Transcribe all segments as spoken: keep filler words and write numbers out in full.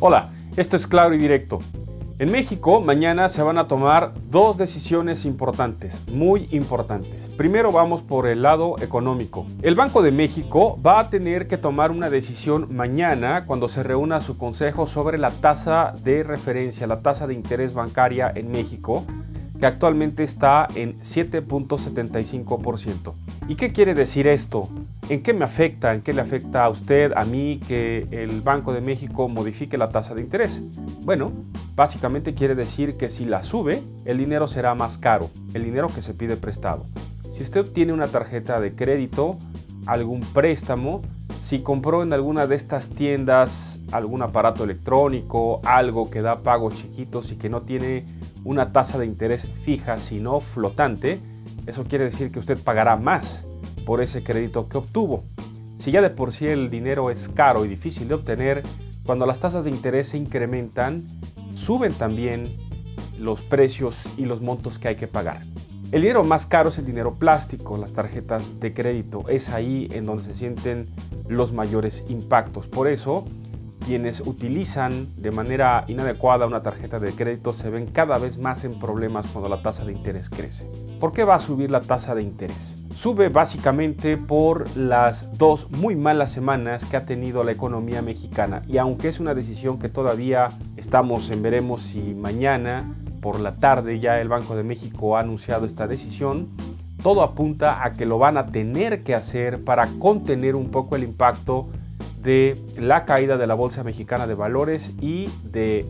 Hola, esto es Claro y Directo. En México, mañana se van a tomar dos decisiones importantes, muy importantes. Primero vamos por el lado económico. El Banco de México va a tener que tomar una decisión mañana cuando se reúna su consejo sobre la tasa de referencia, la tasa de interés bancaria en México, que actualmente está en siete punto setenta y cinco por ciento. ¿Y qué quiere decir esto? ¿En qué me afecta? ¿En qué le afecta a usted, a mí, que el Banco de México modifique la tasa de interés? Bueno, básicamente quiere decir que si la sube, el dinero será más caro, el dinero que se pide prestado. Si usted tiene una tarjeta de crédito, algún préstamo, si compró en alguna de estas tiendas algún aparato electrónico, algo que da pagos chiquitos y que no tiene una tasa de interés fija, sino flotante, eso quiere decir que usted pagará más por ese crédito que obtuvo. Si ya de por sí el dinero es caro y difícil de obtener, cuando las tasas de interés se incrementan, suben también los precios y los montos que hay que pagar. El dinero más caro es el dinero plástico, las tarjetas de crédito. Es ahí en donde se sienten los mayores impactos. Por eso, quienes utilizan de manera inadecuada una tarjeta de crédito se ven cada vez más en problemas cuando la tasa de interés crece. ¿Por qué va a subir la tasa de interés? Sube básicamente por las dos muy malas semanas que ha tenido la economía mexicana. Y aunque es una decisión que todavía estamos en veremos si mañana por la tarde ya el Banco de México ha anunciado esta decisión, todo apunta a que lo van a tener que hacer para contener un poco el impacto de la caída de la Bolsa Mexicana de Valores y de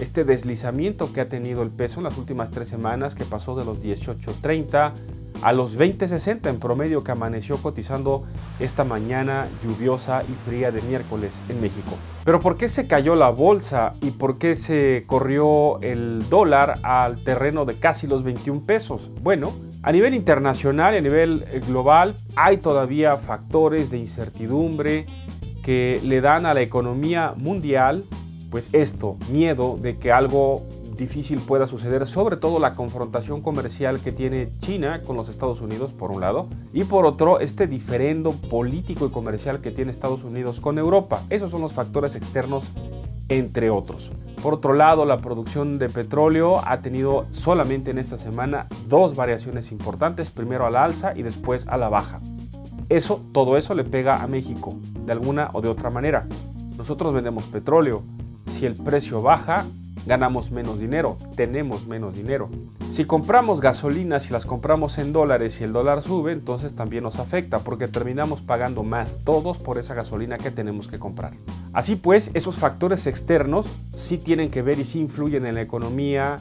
este deslizamiento que ha tenido el peso en las últimas tres semanas, que pasó de los dieciocho treinta a los veinte sesenta en promedio, que amaneció cotizando esta mañana lluviosa y fría de miércoles en México. Pero ¿por qué se cayó la bolsa y por qué se corrió el dólar al terreno de casi los veintiún pesos? Bueno, a nivel internacional y a nivel global hay todavía factores de incertidumbre que le dan a la economía mundial, pues esto, miedo de que algo difícil pueda suceder, sobre todo la confrontación comercial que tiene China con los Estados Unidos por un lado, y por otro este diferendo político y comercial que tiene Estados Unidos con Europa. Esos son los factores externos, entre otros. Por otro lado, la producción de petróleo ha tenido solamente en esta semana dos variaciones importantes, primero a la alza y después a la baja. Eso, todo eso le pega a México, de alguna o de otra manera. Nosotros vendemos petróleo. Si el precio baja, ganamos menos dinero, tenemos menos dinero. Si compramos gasolina, si las compramos en dólares y el dólar sube, entonces también nos afecta porque terminamos pagando más todos por esa gasolina que tenemos que comprar. Así pues, esos factores externos sí tienen que ver y sí influyen en la economía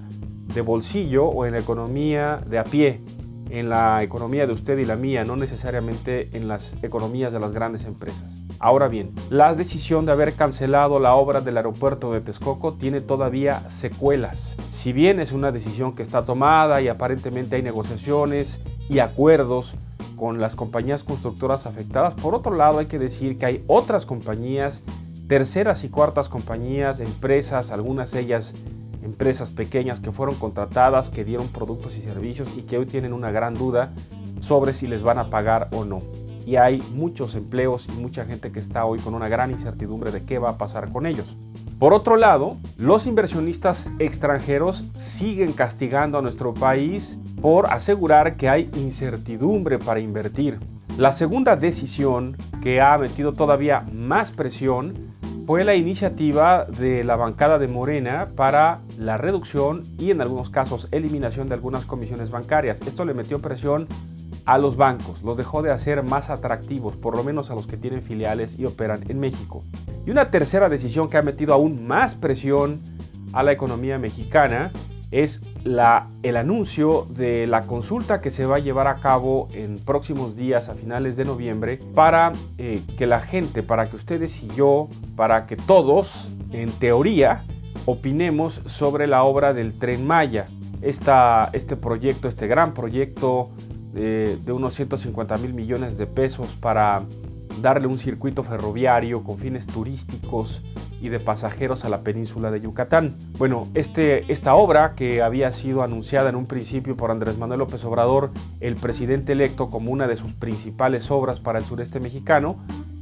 de bolsillo o en la economía de a pie, en la economía de usted y la mía, no necesariamente en las economías de las grandes empresas. Ahora bien, la decisión de haber cancelado la obra del aeropuerto de Texcoco tiene todavía secuelas. Si bien es una decisión que está tomada y aparentemente hay negociaciones y acuerdos con las compañías constructoras afectadas, por otro lado hay que decir que hay otras compañías, terceras y cuartas compañías, empresas, algunas de ellas empresas pequeñas que fueron contratadas, que dieron productos y servicios y que hoy tienen una gran duda sobre si les van a pagar o no. Y hay muchos empleos y mucha gente que está hoy con una gran incertidumbre de qué va a pasar con ellos. Por otro lado, los inversionistas extranjeros siguen castigando a nuestro país por asegurar que hay incertidumbre para invertir. La segunda decisión que ha metido todavía más presión fue la iniciativa de la bancada de Morena para la reducción y en algunos casos eliminación de algunas comisiones bancarias. Esto le metió presión a los bancos, los dejó de hacer más atractivos, por lo menos a los que tienen filiales y operan en México. Y una tercera decisión que ha metido aún más presión a la economía mexicana es la, el anuncio de la consulta que se va a llevar a cabo en próximos días, a finales de noviembre, para eh, que la gente, para que ustedes y yo, para que todos, en teoría, opinemos sobre la obra del Tren Maya. Esta, este proyecto, este gran proyecto, De, de unos ciento cincuenta mil millones de pesos para darle un circuito ferroviario con fines turísticos y de pasajeros a la península de Yucatán. Bueno, este, esta obra que había sido anunciada en un principio por Andrés Manuel López Obrador, el presidente electo, como una de sus principales obras para el sureste mexicano,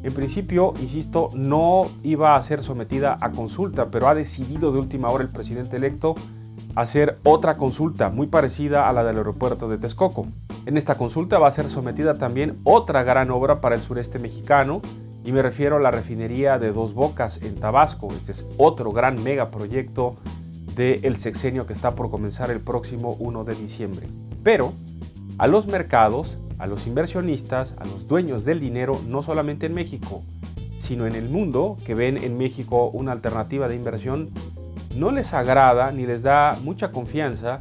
En principio, insisto, no iba a ser sometida a consulta, pero ha decidido de última hora el presidente electo hacer otra consulta muy parecida a la del aeropuerto de Texcoco. En esta consulta va a ser sometida también otra gran obra para el sureste mexicano, y me refiero a la refinería de Dos Bocas en Tabasco. Este es otro gran megaproyecto del sexenio que está por comenzar el próximo primero de diciembre. Pero a los mercados, a los inversionistas, a los dueños del dinero, no solamente en México, sino en el mundo, que ven en México una alternativa de inversión, no les agrada ni les da mucha confianza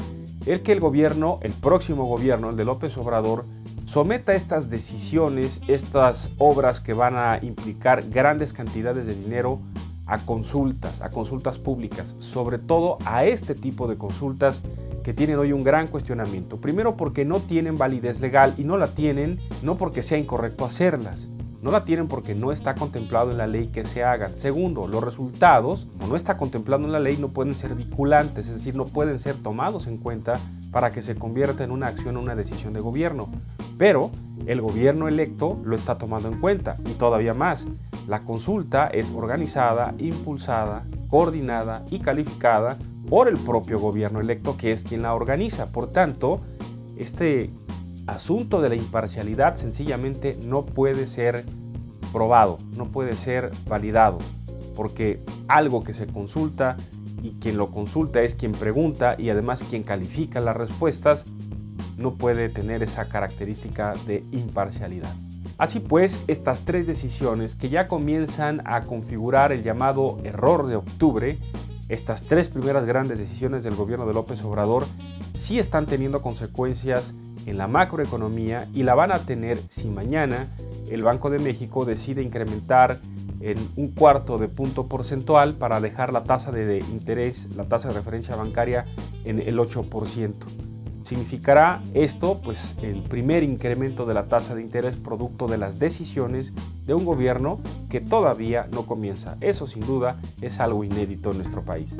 el que el gobierno, el próximo gobierno, el de López Obrador, someta estas decisiones, estas obras que van a implicar grandes cantidades de dinero a consultas, a consultas públicas, sobre todo a este tipo de consultas que tienen hoy un gran cuestionamiento. Primero, porque no tienen validez legal, y no la tienen no porque sea incorrecto hacerlas, no la tienen porque no está contemplado en la ley que se hagan. Segundo, los resultados, como no está contemplado en la ley, no pueden ser vinculantes, es decir, no pueden ser tomados en cuenta para que se convierta en una acción o una decisión de gobierno. Pero el gobierno electo lo está tomando en cuenta, y todavía más, la consulta es organizada, impulsada, coordinada y calificada por el propio gobierno electo, que es quien la organiza. Por tanto, este asunto de la imparcialidad sencillamente no puede ser probado, no puede ser validado, porque algo que se consulta, y quien lo consulta es quien pregunta y además quien califica las respuestas, no puede tener esa característica de imparcialidad. Así pues, estas tres decisiones que ya comienzan a configurar el llamado error de octubre, estas tres primeras grandes decisiones del gobierno de López Obrador, sí están teniendo consecuencias en la macroeconomía, y la van a tener si mañana el Banco de México decide incrementar en un cuarto de punto porcentual para dejar la tasa de interés, la tasa de referencia bancaria, en el ocho por ciento. Significará esto, pues, el primer incremento de la tasa de interés producto de las decisiones de un gobierno que todavía no comienza. Eso sin duda es algo inédito en nuestro país.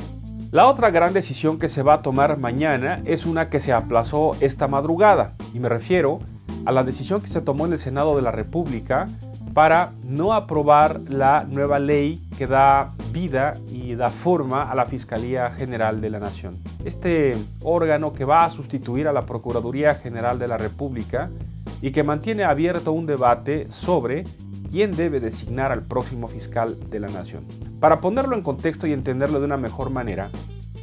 La otra gran decisión que se va a tomar mañana es una que se aplazó esta madrugada, y me refiero a la decisión que se tomó en el Senado de la República para no aprobar la nueva ley que da vida y da forma a la Fiscalía General de la Nación. Este órgano que va a sustituir a la Procuraduría General de la República y que mantiene abierto un debate sobre quién debe designar al próximo fiscal de la Nación. Para ponerlo en contexto y entenderlo de una mejor manera,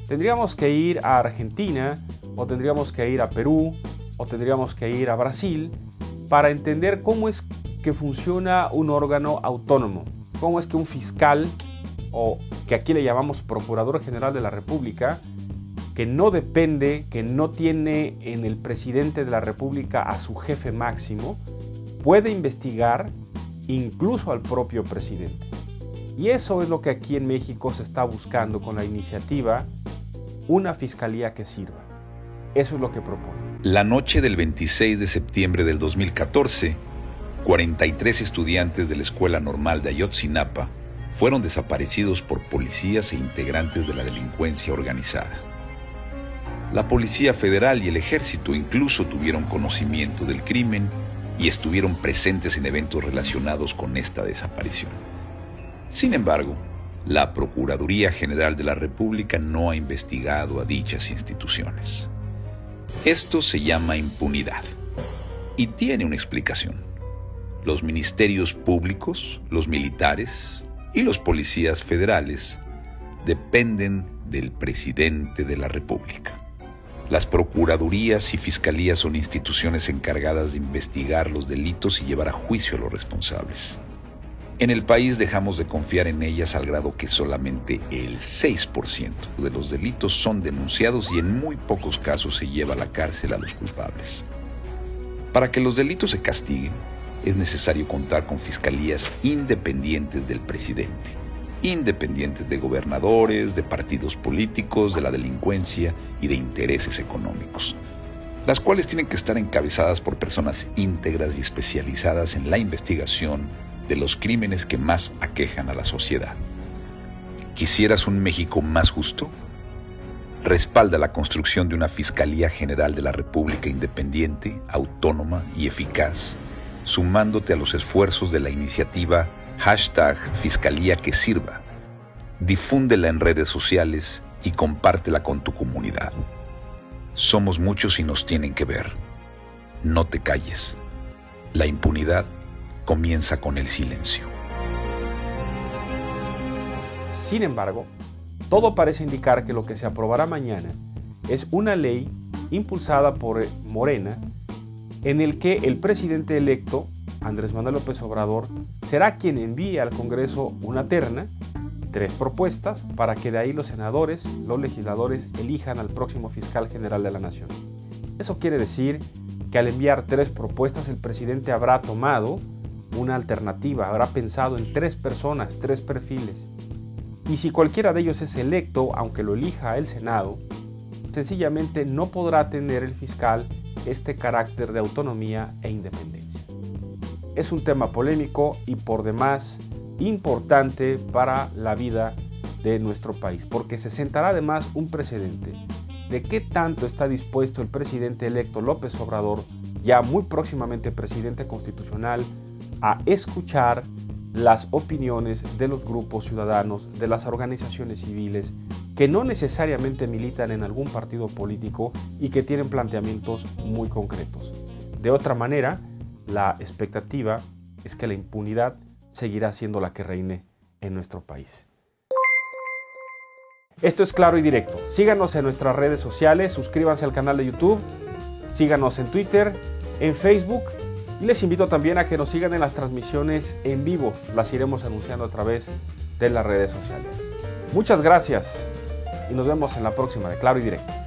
tendríamos que ir a Argentina, o tendríamos que ir a Perú, o tendríamos que ir a Brasil, para entender cómo es que funciona un órgano autónomo, cómo es que un fiscal, o que aquí le llamamos Procurador General de la República, que no depende, que no tiene en el presidente de la República a su jefe máximo, puede investigar incluso al propio presidente. Y eso es lo que aquí en México se está buscando con la iniciativa Una Fiscalía que Sirva. Eso es lo que propone. La noche del veintiséis de septiembre del dos mil catorce, cuarenta y tres estudiantes de la Escuela Normal de Ayotzinapa fueron desaparecidos por policías e integrantes de la delincuencia organizada. La Policía Federal y el Ejército incluso tuvieron conocimiento del crimen y estuvieron presentes en eventos relacionados con esta desaparición. Sin embargo, la Procuraduría General de la República no ha investigado a dichas instituciones. Esto se llama impunidad, y tiene una explicación. Los ministerios públicos, los militares y los policías federales dependen del presidente de la República. Las procuradurías y fiscalías son instituciones encargadas de investigar los delitos y llevar a juicio a los responsables. En el país dejamos de confiar en ellas al grado que solamente el seis por ciento de los delitos son denunciados, y en muy pocos casos se lleva a la cárcel a los culpables. Para que los delitos se castiguen, es necesario contar con fiscalías independientes del presidente, independientes de gobernadores, de partidos políticos, de la delincuencia y de intereses económicos, las cuales tienen que estar encabezadas por personas íntegras y especializadas en la investigación de los crímenes que más aquejan a la sociedad. ¿Quisieras un México más justo? Respalda la construcción de una Fiscalía General de la República independiente, autónoma y eficaz, sumándote a los esfuerzos de la iniciativa Hashtag Fiscalía que Sirva. Difúndela en redes sociales y compártela con tu comunidad. Somos muchos y nos tienen que ver. No te calles. La impunidad comienza con el silencio. Sin embargo, todo parece indicar que lo que se aprobará mañana es una ley impulsada por Morena en el que el presidente electo, Andrés Manuel López Obrador, será quien envíe al Congreso una terna, tres propuestas, para que de ahí los senadores, los legisladores, elijan al próximo fiscal general de la Nación. Eso quiere decir que al enviar tres propuestas el presidente habrá tomado una alternativa, habrá pensado en tres personas, tres perfiles. Y si cualquiera de ellos es electo, aunque lo elija el Senado, sencillamente no podrá tener el fiscal este carácter de autonomía e independencia. Es un tema polémico y por demás importante para la vida de nuestro país, porque se sentará además un precedente de qué tanto está dispuesto el presidente electo López Obrador, ya muy próximamente presidente constitucional, a escuchar las opiniones de los grupos ciudadanos, de las organizaciones civiles, que no necesariamente militan en algún partido político y que tienen planteamientos muy concretos. De otra manera, la expectativa es que la impunidad seguirá siendo la que reine en nuestro país. Esto es Claro y Directo. Síganos en nuestras redes sociales, suscríbanse al canal de YouTube, síganos en Twitter, en Facebook, y les invito también a que nos sigan en las transmisiones en vivo. Las iremos anunciando a través de las redes sociales. Muchas gracias y nos vemos en la próxima de Claro y Directo.